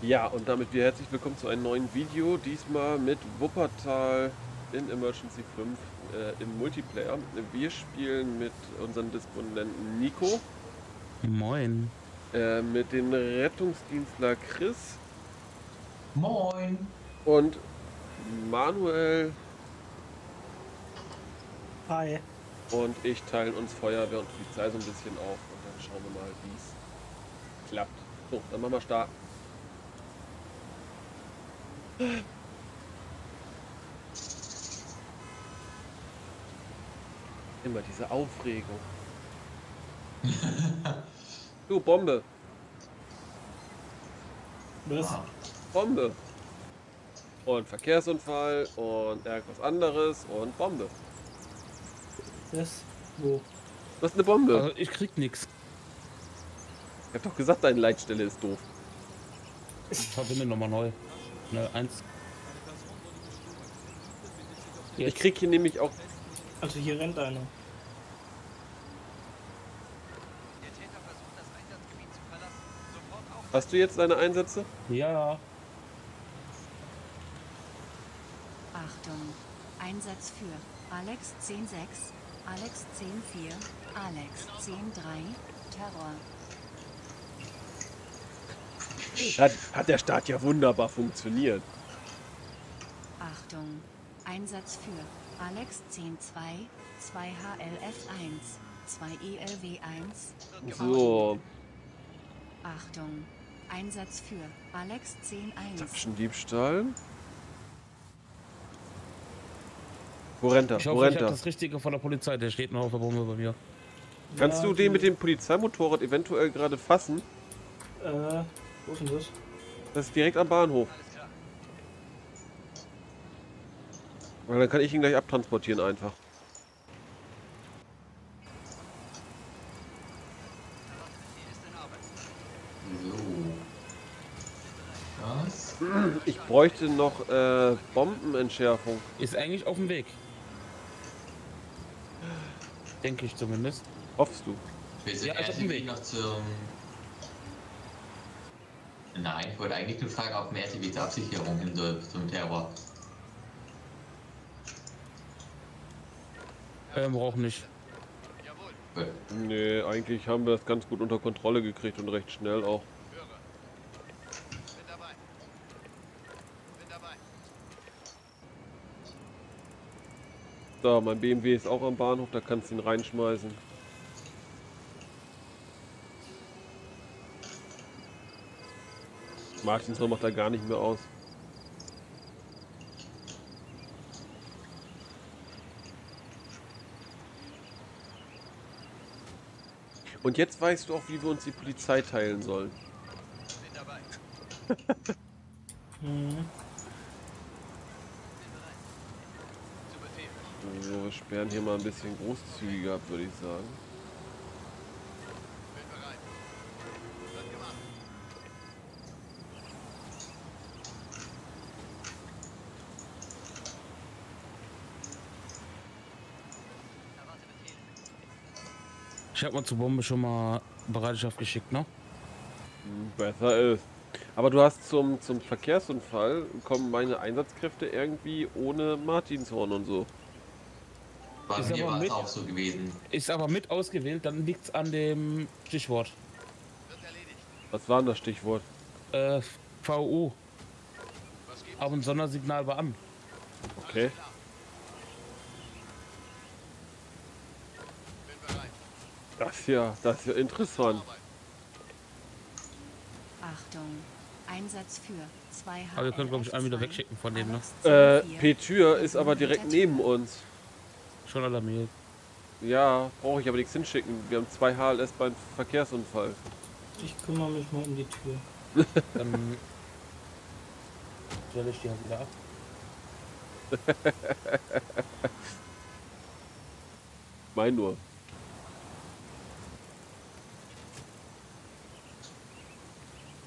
Ja, und damit wieder herzlich willkommen zu einem neuen Video, diesmal mit Wuppertal in Emergency 5 im Multiplayer. Wir spielen mit unserem Disponenten Nico. Moin. Mit dem Rettungsdienstler Chris. Moin. Und Manuel. Hi. Und ich teilen uns Feuerwehr und Polizei so ein bisschen auf und dann schauen wir mal, wie es klappt. So, dann machen wir starten. Immer diese Aufregung. Du, Bombe. Was? Bombe. Und Verkehrsunfall und irgendwas anderes und Bombe. Was? Wo? Was ist eine Bombe? Also ich krieg nix. Ich hab doch gesagt, deine Leitstelle ist doof. Ich verbinde nochmal neu. Ne, eins. Ich krieg hier nämlich auch. Also hier rennt einer. Hast du jetzt deine Einsätze? Ja. Achtung, Einsatz für Alex 10-6, Alex 10-4, Alex 10-3, Terror. Hat der Start ja wunderbar funktioniert. Achtung, Einsatz für Alex 10-2, 2 HLF 1, 2 ELW 1. So. Achtung, Einsatz für Alex 10-1. Taschendiebstahl. Wo rennt er? Ich hoffe, ich hab das Richtige von der Polizei, der steht noch auf der Bombe bei mir. Kannst du den mit dem Polizeimotorrad eventuell gerade fassen? Wo ist denn das? Das ist direkt am Bahnhof. Weil dann kann ich ihn gleich abtransportieren einfach. So. Ich bräuchte noch Bombenentschärfung. Ist eigentlich auf dem Weg. Denke ich zumindest. Hoffst du? Ja, ist auf dem Weg. Noch zum... Nein, ich wollte eigentlich nur fragen, ob mehr RTW zur Absicherung hin soll zum Terror. Brauchen nicht. Jawohl. Nee, eigentlich haben wir das ganz gut unter Kontrolle gekriegt und recht schnell auch. Bin dabei. So, mein BMW ist auch am Bahnhof, da kannst du ihn reinschmeißen. Martins macht da gar nicht mehr aus. Und jetzt weißt du auch, wie wir uns die Polizei teilen sollen. Bin dabei. So, wir sperren hier mal ein bisschen großzügiger ab, würde ich sagen. Ich habe mal zur Bombe schon mal Bereitschaft geschickt, ne? Besser ist. Aber du hast zum Verkehrsunfall kommen meine Einsatzkräfte irgendwie ohne Martinshorn und so. Ist aber, mit, auch so gewesen. Ist aber mit ausgewählt, dann liegt's an dem Stichwort. Was war denn das Stichwort? VU. Ab- und Sondersignal war an. Okay. Das hier interessant. Achtung, Einsatz für 2 HLF. Aber wir können, glaube ich, einen wieder wegschicken von dem, ne? Petür ist aber direkt neben uns. Schon alarmiert. Ja, brauche ich aber nichts hinschicken. Wir haben 2 HLS beim Verkehrsunfall. Ich kümmere mich mal um die Tür. Dann stelle ich die halt wieder ab. Mein nur.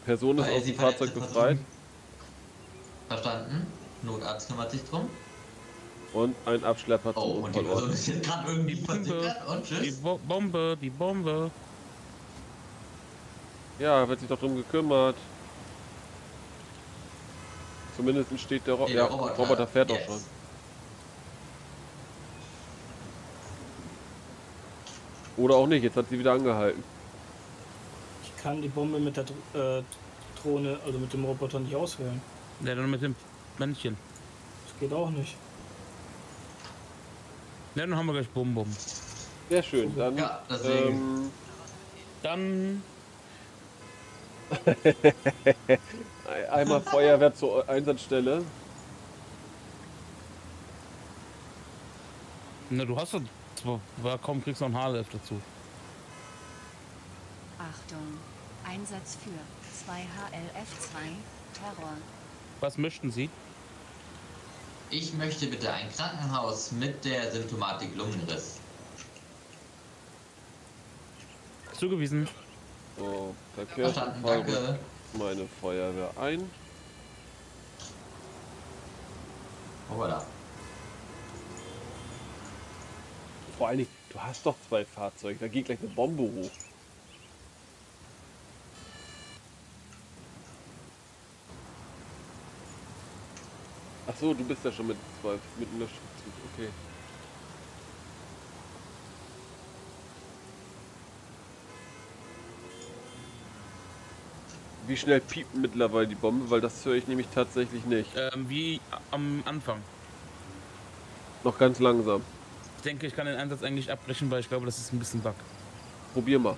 Person ist aus dem Fahrzeug befreit. Verstanden. Notarzt kümmert sich drum. Und ein Abschlepper. Oh, und die Person ist jetzt gerade irgendwie versickert und tschüss. Die Bombe. Ja, wird sich doch drum gekümmert. Zumindest steht der Roboter. Ja, Roboter fährt doch schon. Oder auch nicht, jetzt hat sie wieder angehalten. Ich kann die Bombe mit der Drohne, also mit dem Roboter nicht auswählen. Ja, dann mit dem Männchen. Das geht auch nicht. Ja, dann haben wir gleich Bum-Bum. Sehr schön, dann... Ja, dann... Einmal Feuerwehr zur Einsatzstelle. Na, du hast doch... Komm, kriegst noch ein HLF dazu. Achtung, Einsatz für 2 HLF2, Terror. Was möchten Sie? Ich möchte bitte ein Krankenhaus mit der Symptomatik Lungenriss. Zugewiesen. So, Verkehr. Danke. Meine Feuerwehr ein. Voilà. Vor allen Dingen, du hast doch 2 Fahrzeuge, da geht gleich eine Bombe hoch. Ach so, du bist ja schon mit 2, mit einer Schutzzug, okay. Wie schnell piept mittlerweile die Bombe, weil das höre ich nämlich tatsächlich nicht. Wie am Anfang. Noch ganz langsam. Ich denke, ich kann den Einsatz eigentlich abbrechen, weil ich glaube, das ist ein bisschen Bug. Probier mal.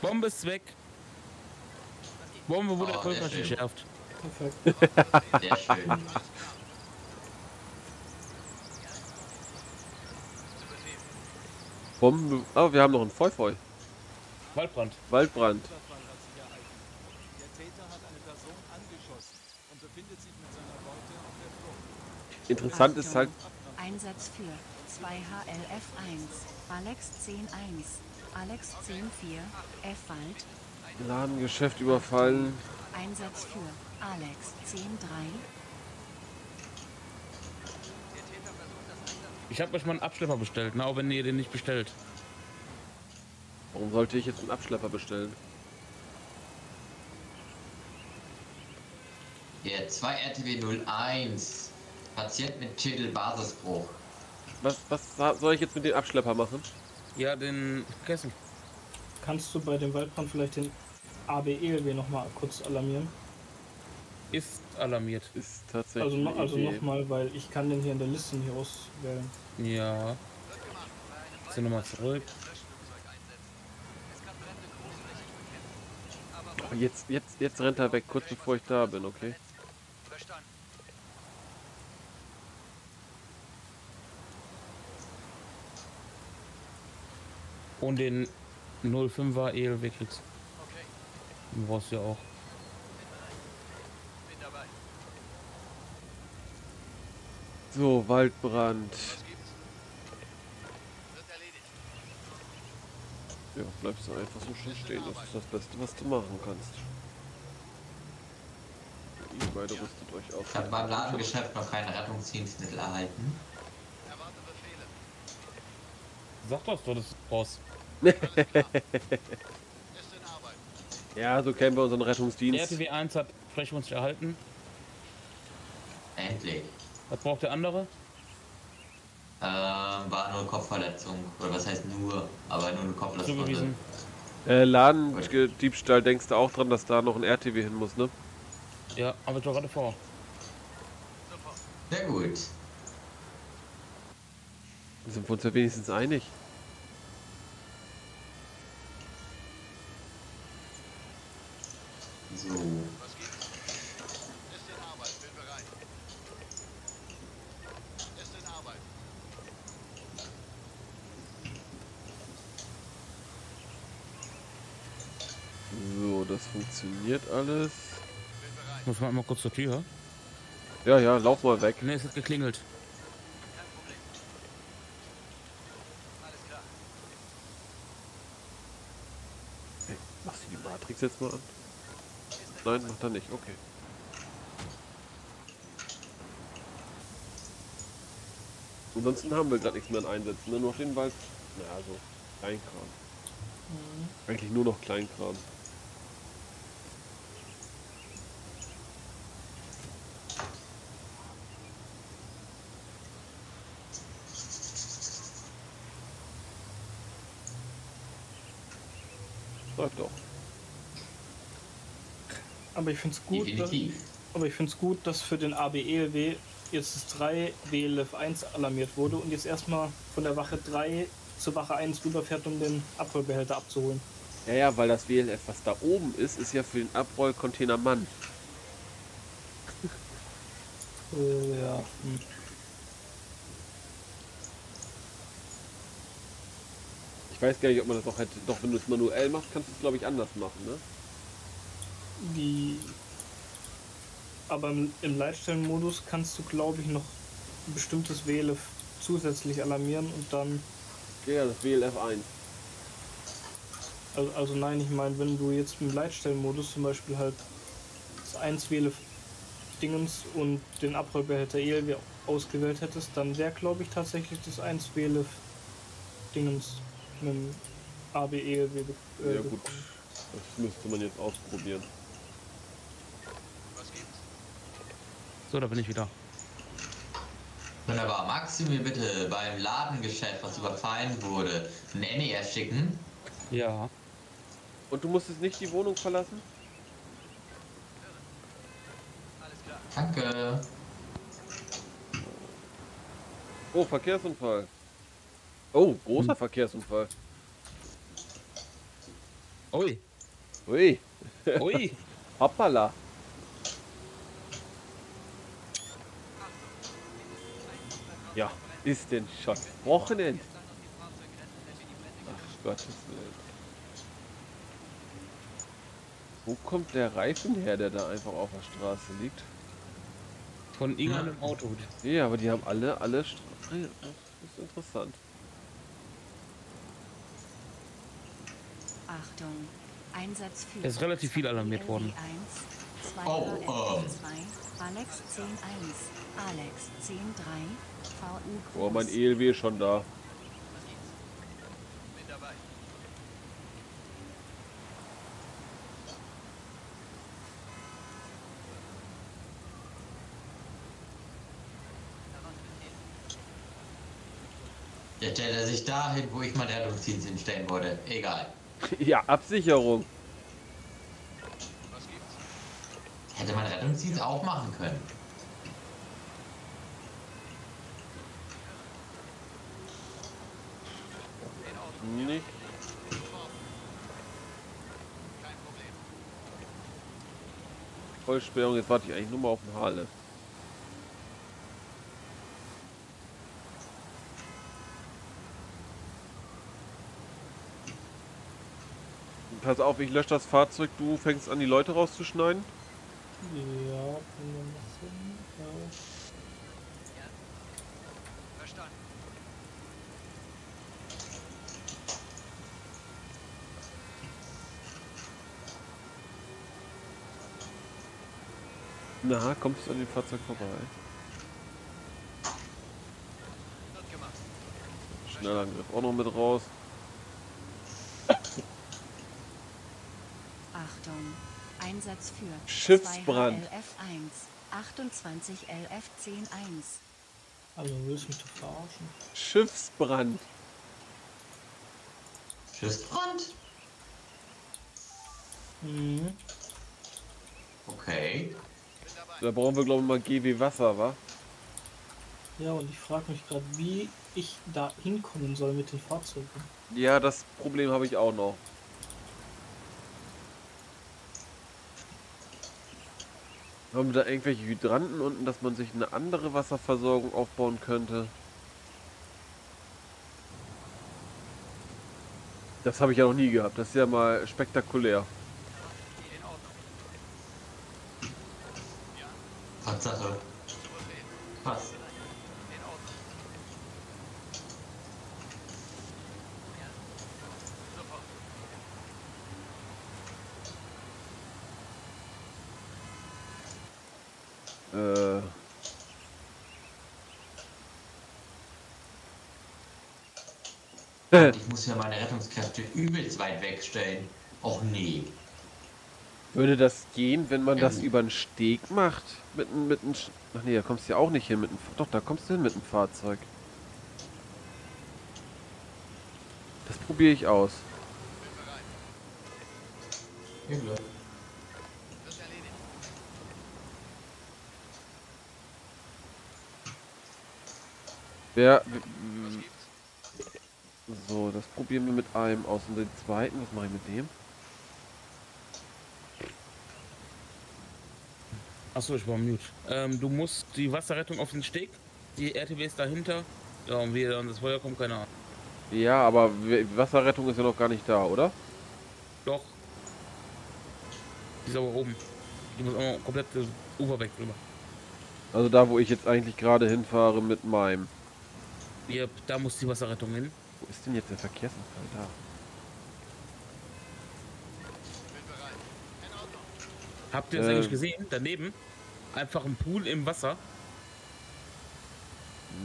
Bombe ist weg. Bombe wurde erfolgreich entschärft. Perfekt. Sehr schön. Bombe. Ah, wir haben noch einen Feu-Feu. Waldbrand. Waldbrand. Interessant Achtung. Ist halt... Einsatz für 2 HLF1, Alex 10-1, Alex 10-4, F-Wald. Ladengeschäft überfallen. Einsatz für Alex 10-3. Ich habe euch mal einen Abschlepper bestellt, na, auch wenn ihr den nicht bestellt. Warum sollte ich jetzt einen Abschlepper bestellen? Der 2 RTW01. Patient mit Schädelbasisbruch. Was soll ich jetzt mit dem Abschlepper machen? Ja, den Kessel. Kannst du bei dem Waldbrand vielleicht den ABELW nochmal kurz alarmieren? Ist alarmiert. Ist tatsächlich. Also nochmal, weil ich kann den hier in der Liste nicht auswählen. Ja. Jetzt nochmal zurück. Oh, jetzt rennt er weg, kurz bevor ich da bin, okay? Und den 05er ELW kriegst. Okay. Du brauchst ja auch. Bin dabei. So, Waldbrand. Was gibt's? Wird erledigt. Ja, bleibst du einfach so schön stehen. Das ist das Beste, was du machen kannst. Ihr beide rüstet euch auf. Ich habe beim Ladengeschäft noch keine Rettungsdienstmittel erhalten. Sag doch, du bist Boss. Ja, so kennen wir unseren Rettungsdienst. Der RTW1 hat Sprechwunsch erhalten. Endlich. Was braucht der andere? War nur Kopfverletzung. Oder was heißt nur? Aber nur eine Kopfverletzung. Ladendiebstahl, denkst du auch dran, dass da noch ein RTW hin muss, ne? Ja, aber ich doch gerade vor. Sehr gut. Sind wir uns ja wenigstens einig. So. Was gibt's? Ist in Arbeit, bin bereit. Ist in Arbeit. So, das funktioniert alles. Muss man mal kurz zur Tür? Ja, lauf mal weg. Ne, es hat geklingelt. Matrix jetzt mal an. Nein, macht er nicht, okay. Ansonsten haben wir gerade nichts mehr an Einsätzen, ne? Nur auf den Wald. Na, also, einkaufen. Eigentlich nur noch Kleinkram. Läuft doch. Aber ich finde es gut, dass für den ABELW jetzt das 3 BLF 1 alarmiert wurde und jetzt erstmal von der Wache 3 zur Wache 1 rüberfährt, um den Abrollbehälter abzuholen. Ja, ja, weil das WLF, was da oben ist, ist ja für den Abrollcontainer Mann. Ja. Hm. Ich weiß gar nicht, ob man das auch hätte. Doch, wenn du es manuell machst, kannst du es, glaube ich, anders machen, ne? Die... Aber im Leitstellenmodus kannst du, glaube ich, noch ein bestimmtes WLF zusätzlich alarmieren und dann... Ja, das WLF 1. Also nein, ich meine, wenn du jetzt im Leitstellenmodus zum Beispiel halt das 1 WLF Dingens und den Abrollbehälter ELW ausgewählt hättest, dann wäre, glaube ich, tatsächlich das 1 WLF Dingens mit dem AB ELW. Ja gut, das müsste man jetzt ausprobieren. Was gibt's? So, da bin ich wieder. Wunderbar. Magst du mir bitte beim Ladengeschäft, was überfallen wurde, ein NES schicken? Ja. Und du musstest nicht die Wohnung verlassen? Alles klar. Danke. Oh, Verkehrsunfall. Oh, großer Verkehrsunfall. Ui. Ui. Ui. Hoppala. Ja, ist denn schon Wochenende? Ach Gottes Willen. Wo kommt der Reifen her, der da einfach auf der Straße liegt? Von irgendeinem Auto. Ja, aber die haben alle Straßen. Das ist interessant. Achtung, Einsatz für... Es ist relativ viel alarmiert worden. Alex 10-1, Alex 10-3, VU. Oh, mein ELW ist schon da. Mit dabei. Jetzt stellt er sich dahin, wo ich mein Rettungsdienst hinstellen wollte. Egal. Ja, Absicherung. Hätte man Rettungsdienst auch machen können. Nicht. Kein Problem. Vollsperrung, jetzt warte ich eigentlich nur mal auf den Halle. Pass auf, ich lösche das Fahrzeug, du fängst an, die Leute rauszuschneiden. Ja, verstanden. Na, kommst du an dem Fahrzeug vorbei? Schnellangriff auch noch mit raus. Achtung. Einsatz für Schiffsbrand. LF 1, 28 LF 10-1. Also willst du mich doch verarschen? Schiffsbrand. Schiffsbrand? Mhm. Okay. Da brauchen wir, glaube ich, mal GW Wasser, wa? Ja, und ich frage mich gerade, wie ich da hinkommen soll mit den Fahrzeugen. Ja, das Problem habe ich auch noch. Haben wir da irgendwelche Hydranten unten, dass man sich eine andere Wasserversorgung aufbauen könnte? Das habe ich ja noch nie gehabt. Das ist ja mal spektakulär. Tatsache. Passt. Ich muss ja meine Rettungskräfte übelst weit wegstellen. Och nee. Würde das gehen, wenn man das über einen Steg macht? Ach nee, da kommst du ja auch nicht hin mit dem... Doch, da kommst du hin mit dem Fahrzeug. Das probiere ich aus. Ja, so, das probieren wir mit einem aus und den zweiten, was mache ich mit dem? Achso, ich war mute. Du musst die Wasserrettung auf den Steg, die RTW ist dahinter, ja, und wie dann das Feuer kommt, keine Ahnung. Ja, aber Wasserrettung ist ja noch gar nicht da, oder? Doch. Die ist aber oben. Die muss auch komplett das Ufer weg drüber. Also da, wo ich jetzt eigentlich gerade hinfahre mit meinem. Ja, da muss die Wasserrettung hin. Wo ist denn jetzt der Verkehrsunfall? Da. Habt ihr das eigentlich gesehen? Daneben? Einfach ein Pool im Wasser?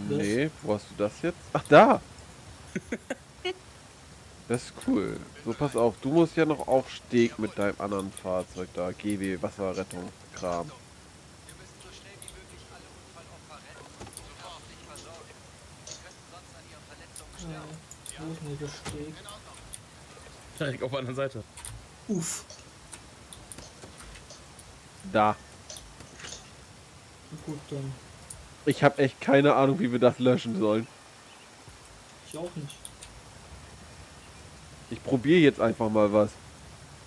Nee, wo hast du das jetzt? Ach, da! Das ist cool. So, pass auf, du musst ja noch auf Steg mit deinem anderen Fahrzeug da. GW, Wasserrettung, Kram. Ja, ich auf der anderen Seite. Uff. Da. Gut, dann. Ich habe echt keine Ahnung, wie wir das löschen sollen. Ich auch nicht. Ich probiere jetzt einfach mal was.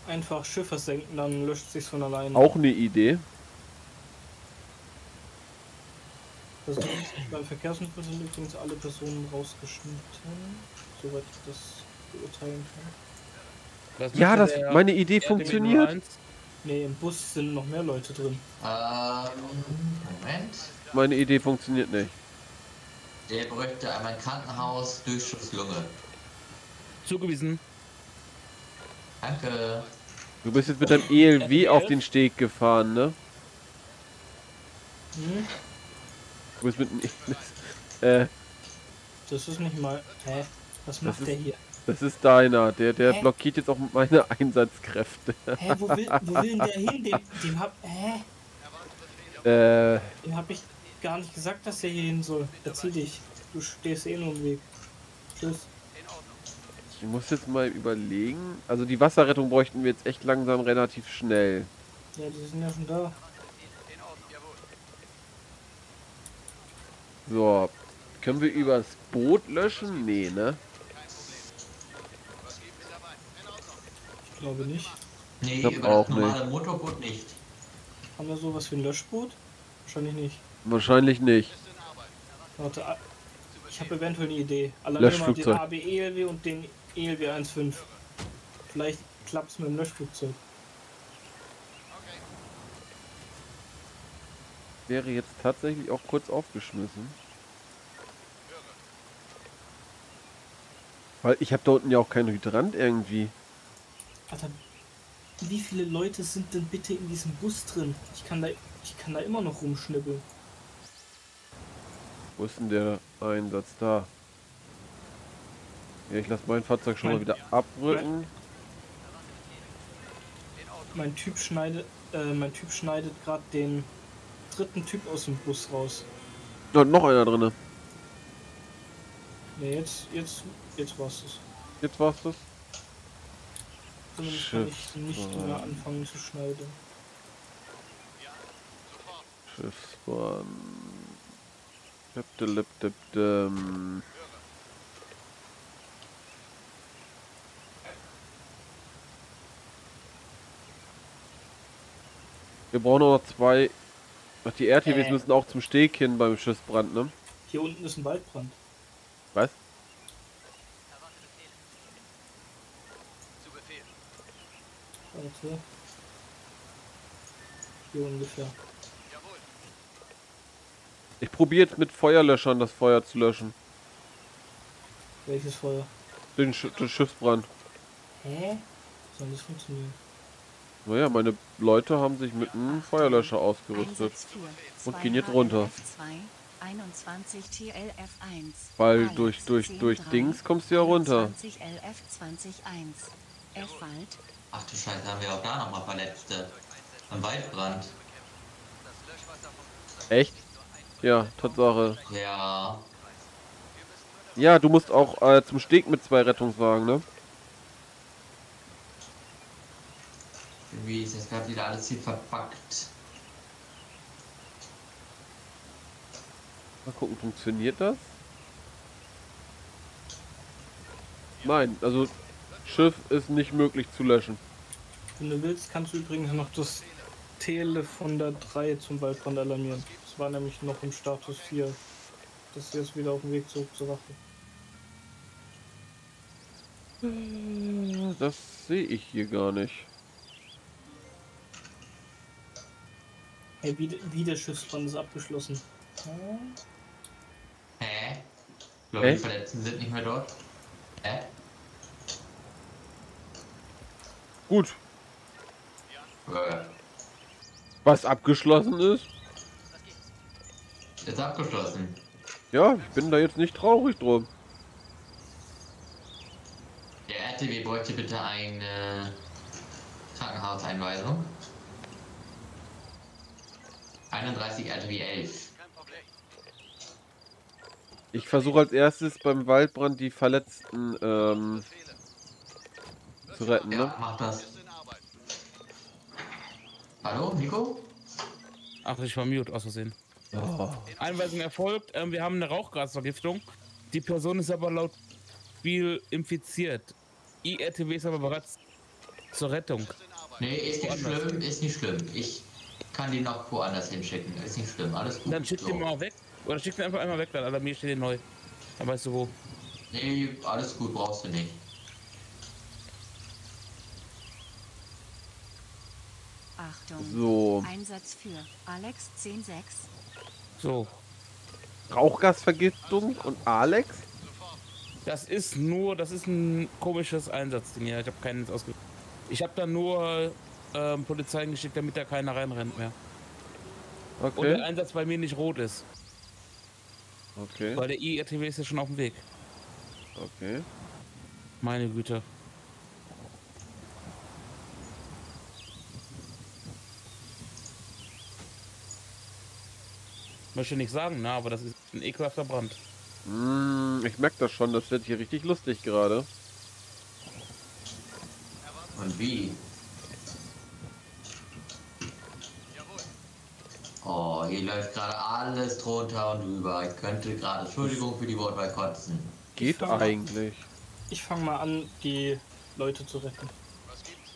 Einfach Schiff versenken, dann löscht sich's von alleine. Auch eine Idee. Also, beim Verkehrsunfall sind übrigens alle Personen rausgeschnitten, soweit ich das beurteilen kann. Das ja, das, meine Idee funktioniert. Ne, im Bus sind noch mehr Leute drin. Moment. Meine Idee funktioniert nicht. Der bräuchte einmal ein Krankenhaus, Durchschuss, Lunge. Zugewiesen. Danke. Du bist jetzt mit deinem ELW auf den Steg gefahren, ne? Hm? Du bist mit dem das ist nicht mal... Hä? Was macht der hier? Das ist deiner. Der blockiert jetzt auch meine Einsatzkräfte. Hä? Wo will denn der hin? Dem hab... Hä? Dem hab ich gar nicht gesagt, dass der hier hin soll. Verzieh dich. Du stehst eh nur im Weg. Tschüss. Ich muss jetzt mal überlegen... Also die Wasserrettung bräuchten wir jetzt echt langsam relativ schnell. Ja, die sind ja schon da. So, können wir übers Boot löschen? Nee, ne? Ich glaube nicht. Nee, ich glaub auch nicht. Motorboot nicht. Haben wir sowas wie ein Löschboot? Wahrscheinlich nicht. Wahrscheinlich nicht. Warte, ich habe eventuell eine Idee. Allein mal den AB-ELW und den ELW 1.5. Vielleicht klappt es mit dem Löschflugzeug. Wäre jetzt tatsächlich auch kurz aufgeschmissen. Weil ich habe da unten ja auch keinen Hydrant irgendwie. Alter, wie viele Leute sind denn bitte in diesem Bus drin? Ich kann da immer noch rumschnippeln. Wo ist denn der Einsatz da? Ja, ich lasse mein Fahrzeug schon mal wieder abrücken. Mein Typ schneidet gerade den dritten Typ aus dem Bus raus. Da hat noch einer drinne. Ne, jetzt war's das. Jetzt war's das? Zumindest kann ich nicht mehr anfangen zu schneiden. Schiffsbahn. Wir brauchen noch zwei. Ach, die RTWs müssen auch zum Steg hin beim Schiffsbrand, ne? Hier unten ist ein Waldbrand. Was? Warte. Hier ungefähr. Ich probiere jetzt mit Feuerlöschern das Feuer zu löschen. Welches Feuer? Den Schiffsbrand. Hä? Soll das funktionieren? Naja, meine Leute haben sich mit einem Feuerlöscher ausgerüstet und gehen jetzt runter. Weil durch Dings kommst du ja runter. Ach du Scheiße, haben wir auch da nochmal Verletzte. Am Waldbrand. Echt? Ja, Tatsache. Ja. Ja, du musst auch zum Steg mit 2 Rettungswagen, ne? Wie ist das gerade wieder alles hier verpackt? Mal gucken, funktioniert das? Nein, also Schiff ist nicht möglich zu löschen. Wenn du willst, kannst du übrigens noch das Tele von der 3 zum Waldbrand alarmieren. Das war nämlich noch im Status 4. Das hier ist wieder auf dem Weg zurück zur Wache. Das sehe ich hier gar nicht. Hey, wie der Schiffsbrand ist abgeschlossen. Hä? Ich glaube, die Verletzten sind nicht mehr dort. Hä? Gut. Was abgeschlossen ist? Ist abgeschlossen. Ja, ich bin da jetzt nicht traurig drum. Der RTW bräuchte bitte eine Krankenhauseinweisung. 31 RTW 11. Ich versuche als erstes beim Waldbrand die Verletzten zu retten. Ja, ne? Mach das. Hallo, Nico? Ach, ich war mute, aus Versehen. Oh. Einweisung erfolgt. Wir haben eine Rauchgasvergiftung. Die Person ist aber laut Spiel infiziert. IRTW ist aber bereits zur Rettung. Nee, ist nicht schlimm, ist nicht schlimm. Ich kann die noch woanders hinschicken. Ist nicht schlimm, alles gut. Dann schickt so. Den mal weg. Oder schickt den einfach einmal weg, dann alarmier ich den neu. Dann weißt du wo. Nee, alles gut, brauchst du nicht. Achtung. So. Einsatz für Alex 10-6. So. Rauchgasvergiftung und Alex? Das ist ein komisches Einsatzding hier. Ich habe keinen ausgeführt. Ich habe da nur Polizei geschickt, damit da keiner reinrennt mehr. Okay. Und der Einsatz bei mir nicht rot ist. Okay. Weil der IRTW ist ja schon auf dem Weg. Okay. Meine Güte. Möchte nicht sagen, na, aber das ist ein ekelhafter Brand. Ich merke das schon, das wird hier richtig lustig gerade. Und wie? Oh, hier läuft gerade alles drunter und drüber. Ich könnte gerade, Entschuldigung für die Wortwahl, kotzen. Geht da eigentlich? Ich fange mal an, die Leute zu retten. Was gibt's?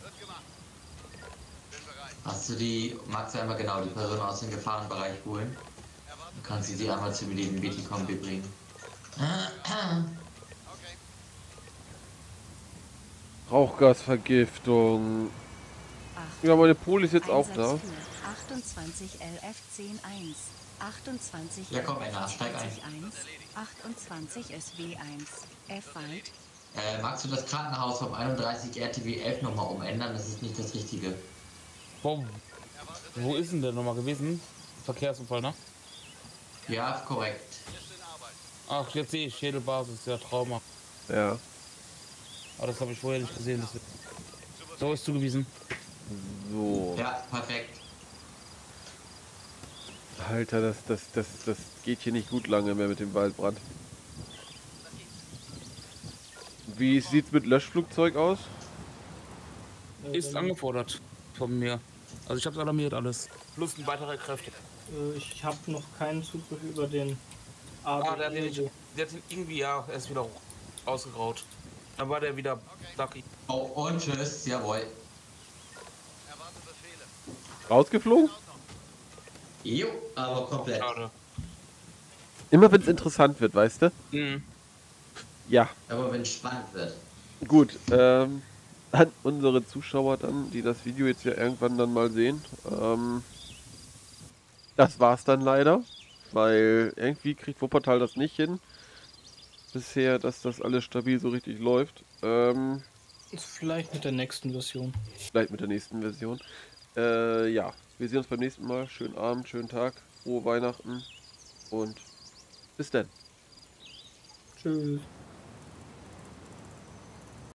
Wird gemacht. Bin bereit. Magst du einmal genau die Person aus dem Gefahrenbereich holen? Dann kannst du sie einmal zu mir in Kombi bringen. Okay. Rauchgasvergiftung. Ja, meine Pool ist jetzt Einsatz auch da. 28 LF 10 1. 28 ja, komm, einer, steig ein. 28 SW 1. F Wald. Magst du das Krankenhaus vom 31 RTW 11 nochmal umändern? Das ist nicht das Richtige. Boom. Wo ist denn der nochmal gewesen? Verkehrsunfall, ne? Ja, korrekt. Ach, jetzt sehe ich Schädelbasis, ja, Trauma. Ja. Aber das habe ich vorher nicht gesehen. So ist zugewiesen. So. Ja, perfekt. Alter, das geht hier nicht gut lange mehr mit dem Waldbrand. Wie sieht's mit Löschflugzeug aus? Ist angefordert von mir. Also ich hab's alarmiert alles. Plus ein weiterer Kräfte. Ich hab noch keinen Zugriff über den... der hat ihn irgendwie, ja, er ist wieder ausgegraut. Dann war der wieder... Okay. Oh, und tschüss, jawohl. Rausgeflogen? Jo, aber komplett. Immer wenn es interessant wird, weißt du? Mhm. Ja. Aber wenn es spannend wird. Gut, an unsere Zuschauer dann, die das Video jetzt ja irgendwann dann mal sehen. Das war's dann leider, weil irgendwie kriegt Wuppertal das nicht hin. Bisher, dass das alles stabil so richtig läuft. Vielleicht mit der nächsten Version. Vielleicht mit der nächsten Version. Ja, wir sehen uns beim nächsten Mal. Schönen Abend, schönen Tag. frohe Weihnachten und bis dann. Tschüss.